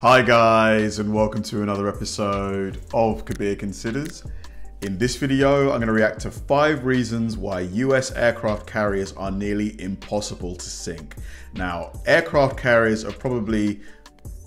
Hi guys, and welcome to another episode of Kabir Considers. In this video, I'm going to react to 5 reasons why US aircraft carriers are nearly impossible to sink. Now, aircraft carriers are probably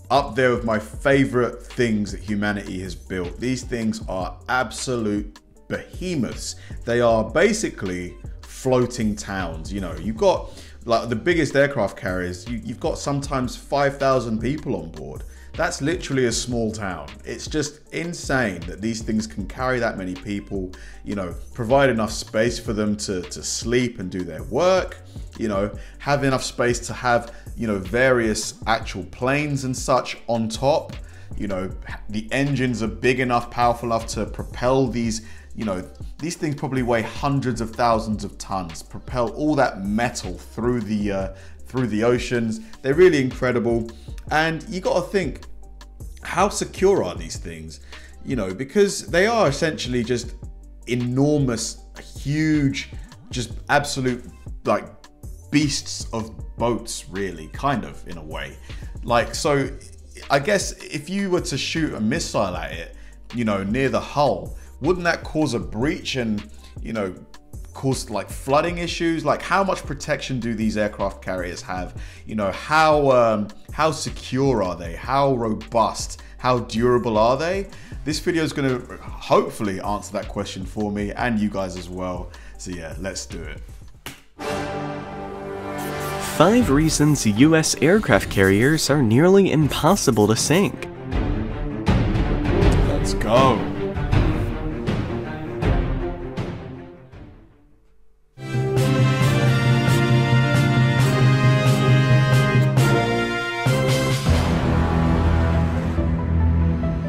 up there with my favorite things that humanity has built. These things are absolute behemoths. They are basically floating towns. You know, you've got like the biggest aircraft carriers, you've got sometimes 5,000 people on board. That's literally a small town. It's just insane that these things can carry that many people, you know, provide enough space for them to sleep and do their work, you know, have enough space to have, you know, various actual planes and such on top. You know, the engines are big enough, powerful enough to propel these, you know, these things probably weigh hundreds of thousands of tons, propel all that metal through the oceans. They're really incredible. And you got to think, how secure are these things? You know, because they are essentially just enormous, huge, just absolute like beasts of boats, really, kind of in a way. Like, so I guess if you were to shoot a missile at it, you know, near the hull, wouldn't that cause a breach and, you know, cause like flooding issues? Like, how much protection do these aircraft carriers have? You know, how secure are they? How robust? How durable are they? This video is going to hopefully answer that question for me and you guys as well. So yeah, let's do it. 5 reasons US aircraft carriers are nearly impossible to sink. Let's go.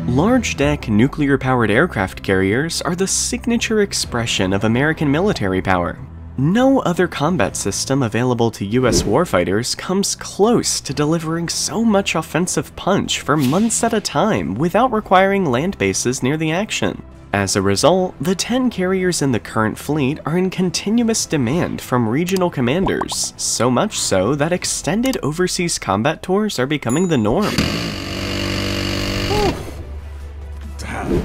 Large-deck, nuclear-powered aircraft carriers are the signature expression of American military power. No other combat system available to US warfighters comes close to delivering so much offensive punch for months at a time without requiring land bases near the action. As a result, the 10 carriers in the current fleet are in continuous demand from regional commanders, so much so that extended overseas combat tours are becoming the norm.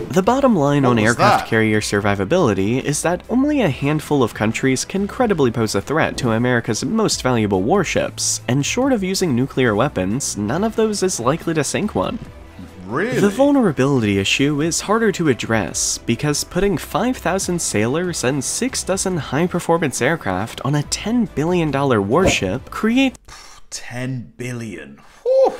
The bottom line on aircraft carrier survivability is that only a handful of countries can credibly pose a threat to America's most valuable warships, and short of using nuclear weapons, none of those is likely to sink one. Really? The vulnerability issue is harder to address because putting 5,000 sailors and 6 dozen high-performance aircraft on a $10 billion warship creates... 10 billion. Whew.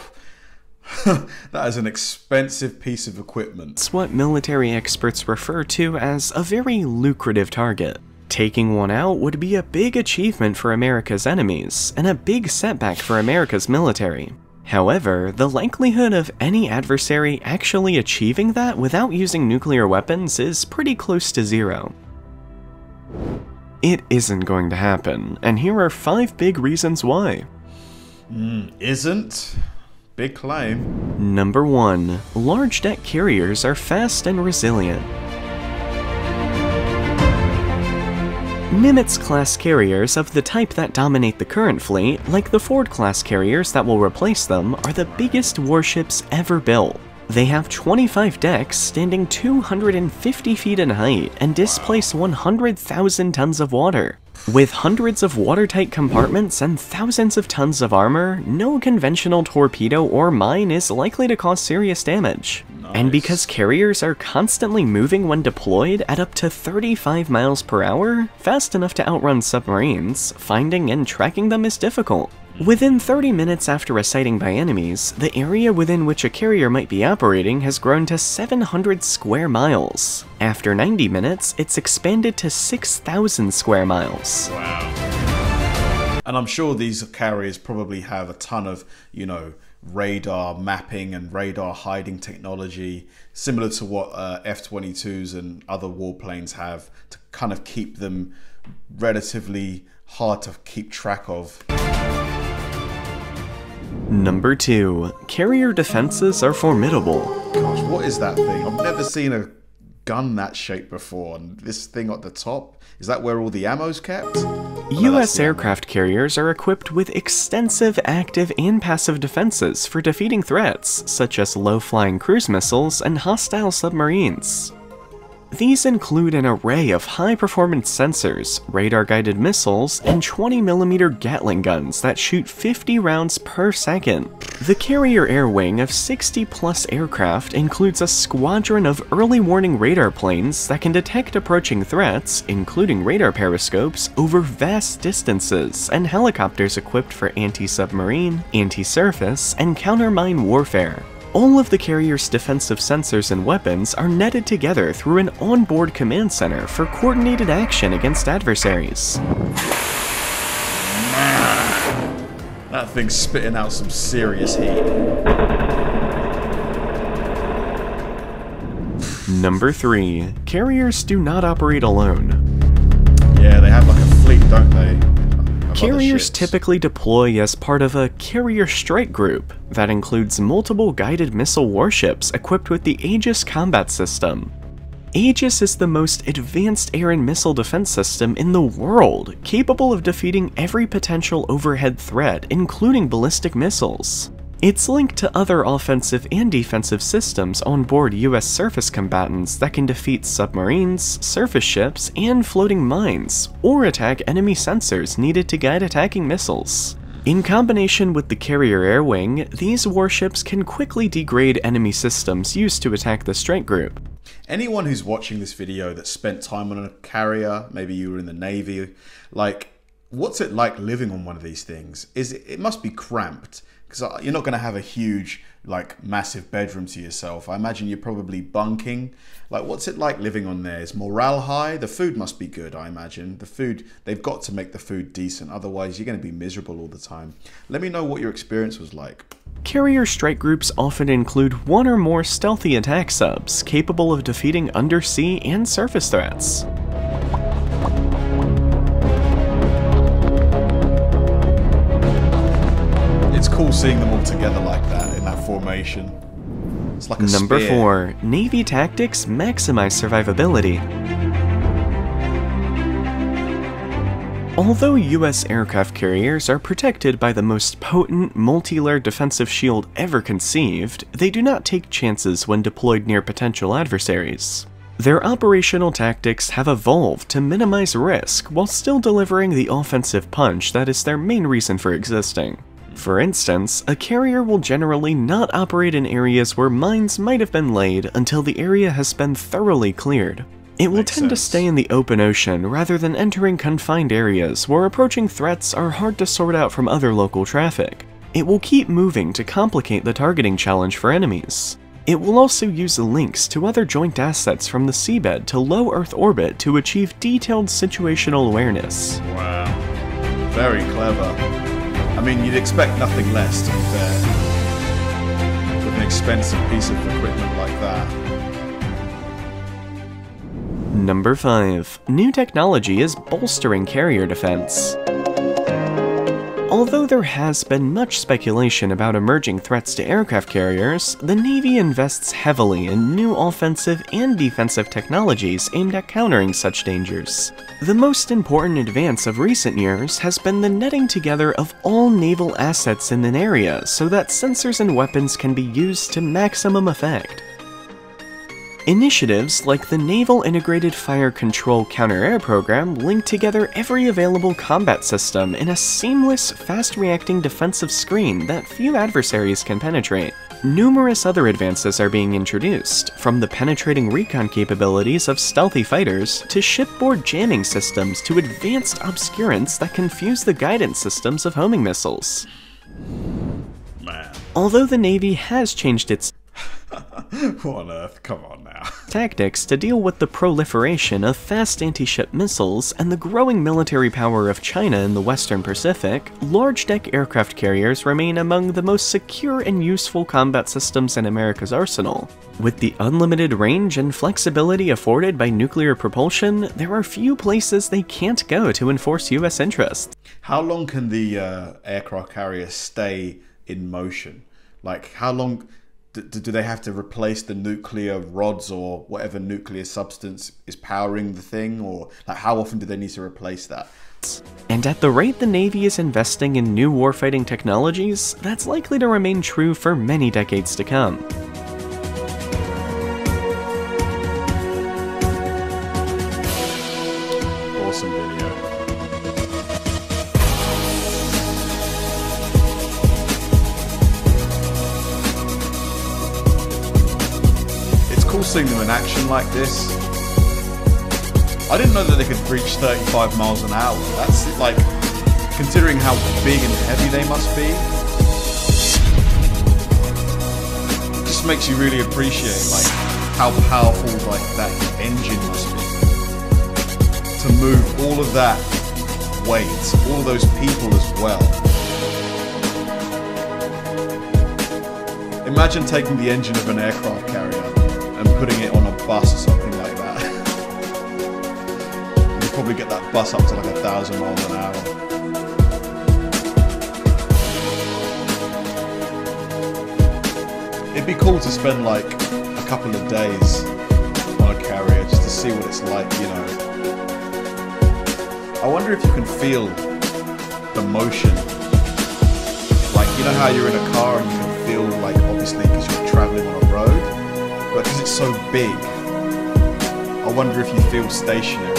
That is an expensive piece of equipment. It's what military experts refer to as a very lucrative target. Taking one out would be a big achievement for America's enemies, and a big setback for America's military. However, the likelihood of any adversary actually achieving that without using nuclear weapons is pretty close to zero. It isn't going to happen, and here are 5 big reasons why. Isn't? Big claim. Number 1. Large deck carriers are fast and resilient. Nimitz-class carriers of the type that dominate the current fleet, like the Ford-class carriers that will replace them, are the biggest warships ever built. They have 25 decks standing 250 feet in height and displace 100,000 tons of water. With hundreds of watertight compartments and thousands of tons of armor, no conventional torpedo or mine is likely to cause serious damage. Nice. And because carriers are constantly moving when deployed at up to 35 miles per hour, fast enough to outrun submarines, finding and tracking them is difficult. Within 30 minutes after a sighting by enemies, the area within which a carrier might be operating has grown to 700 square miles. After 90 minutes, it's expanded to 6,000 square miles. Wow. And I'm sure these carriers probably have a ton of, you know, radar mapping and radar hiding technology, similar to what F-22s and other warplanes have to kind of keep them relatively hard to keep track of. Number 2. Carrier defenses are formidable. Gosh, what is that thing? I've never seen a gun that shape before. And this thing at the top, is that where all the ammo's kept? U.S. aircraft carriers are equipped with extensive active and passive defenses for defeating threats, such as low-flying cruise missiles and hostile submarines. These include an array of high-performance sensors, radar-guided missiles, and 20mm Gatling guns that shoot 50 rounds per second. The carrier air wing of 60-plus aircraft includes a squadron of early warning radar planes that can detect approaching threats, including radar periscopes, over vast distances, and helicopters equipped for anti-submarine, anti-surface, and counter-mine warfare. All of the carrier's defensive sensors and weapons are netted together through an onboard command center for coordinated action against adversaries. That thing's spitting out some serious heat. Number 3. Carriers do not operate alone. Yeah, they have like a fleet, don't they? Carriers typically deploy as part of a carrier strike group that includes multiple guided missile warships equipped with the Aegis combat system. Aegis is the most advanced air and missile defense system in the world, capable of defeating every potential overhead threat, including ballistic missiles. It's linked to other offensive and defensive systems on board U.S. surface combatants that can defeat submarines, surface ships, and floating mines, or attack enemy sensors needed to guide attacking missiles. In combination with the carrier air wing, these warships can quickly degrade enemy systems used to attack the strike group. Anyone who's watching this video that spent time on a carrier, maybe you were in the Navy, like, what's it like living on one of these things? It must be cramped. Because you're not going to have a huge, like, massive bedroom to yourself. I imagine you're probably bunking. Like, what's it like living on there? Is morale high? The food must be good, I imagine. The food, they've got to make the food decent. Otherwise, you're going to be miserable all the time. Let me know what your experience was like. Carrier strike groups often include one or more stealthy attack subs capable of defeating undersea and surface threats. It's cool seeing them all together like that, in that formation. It's like a spear. Number 4. Navy tactics maximize survivability. Although U.S. aircraft carriers are protected by the most potent, multi-layer defensive shield ever conceived, they do not take chances when deployed near potential adversaries. Their operational tactics have evolved to minimize risk while still delivering the offensive punch that is their main reason for existing. For instance, a carrier will generally not operate in areas where mines might have been laid until the area has been thoroughly cleared. It will tend to stay in the open ocean rather than entering confined areas where approaching threats are hard to sort out from other local traffic. It will keep moving to complicate the targeting challenge for enemies. It will also use links to other joint assets from the seabed to low Earth orbit to achieve detailed situational awareness. Wow. Very clever. I mean, you'd expect nothing less, to be fair, with an expensive piece of equipment like that. Number 5. New technology is bolstering carrier defense. Although there has been much speculation about emerging threats to aircraft carriers, the Navy invests heavily in new offensive and defensive technologies aimed at countering such dangers. The most important advance of recent years has been the netting together of all naval assets in an area so that sensors and weapons can be used to maximum effect. Initiatives like the Naval Integrated Fire Control Counter Air Program link together every available combat system in a seamless, fast-reacting defensive screen that few adversaries can penetrate. Numerous other advances are being introduced, from the penetrating recon capabilities of stealthy fighters to shipboard jamming systems to advanced obscurants that confuse the guidance systems of homing missiles. Although the Navy has changed its what on earth? Come on now. Tactics to deal with the proliferation of fast anti-ship missiles and the growing military power of China in the Western Pacific, large-deck aircraft carriers remain among the most secure and useful combat systems in America's arsenal. With the unlimited range and flexibility afforded by nuclear propulsion, there are few places they can't go to enforce U.S. interests. How long can the aircraft carrier stay in motion? Like, how long... Do they have to replace the nuclear rods or whatever nuclear substance is powering the thing? Or like, how often do they need to replace that? threats. And at the rate the Navy is investing in new warfighting technologies, that's likely to remain true for many decades to come. Awesome video. It's cool seeing them in action like this. I didn't know that they could reach 35 miles an hour. That's like, considering how big and heavy they must be. It just makes you really appreciate like how powerful like that engine must be to move all of that weight, all of those people as well. Imagine taking the engine of an aircraft carrier and putting it on a bus or something. Probably get that bus up to like 1,000 miles an hour. It'd be cool to spend like a couple of days on a carrier just to see what it's like, you know. I wonder if you can feel the motion. Like, you know how you're in a car and you can feel like, obviously because you're traveling on a road, but because it's so big, I wonder if you feel stationary.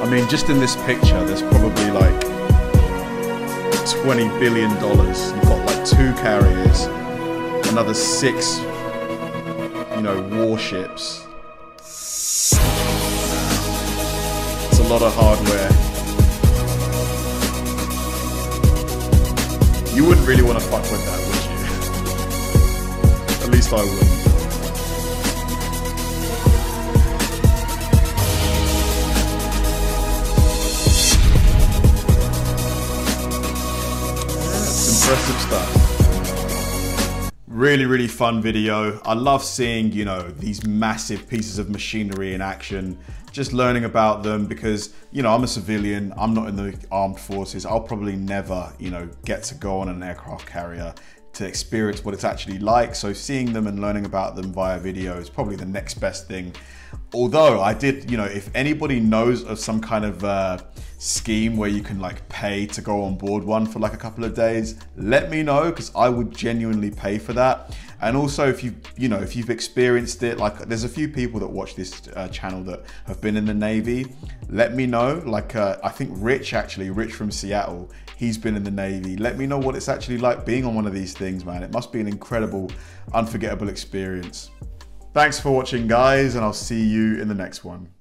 I mean, just in this picture, there's probably like $20 billion. You've got like 2 carriers, another 6, you know, warships. It's a lot of hardware. You wouldn't really want to fuck with that, would you? At least I wouldn't. Impressive stuff. Really, really fun video. I love seeing, you know, these massive pieces of machinery in action, just learning about them because, you know, I'm a civilian, I'm not in the armed forces. I'll probably never, you know, get to go on an aircraft carrier to experience what it's actually like. So seeing them and learning about them via video is probably the next best thing. Although I did, you know, if anybody knows of some kind of scheme where you can like pay to go on board one for like a couple of days, let me know, because I would genuinely pay for that. And also if you've experienced it, like there's a few people that watch this channel that have been in the Navy, let me know. Like I think Rich from Seattle, he's been in the Navy. Let me know what it's actually like being on one of these things, man. It must be an incredible, unforgettable experience. Thanks for watching, guys, and I'll see you in the next one.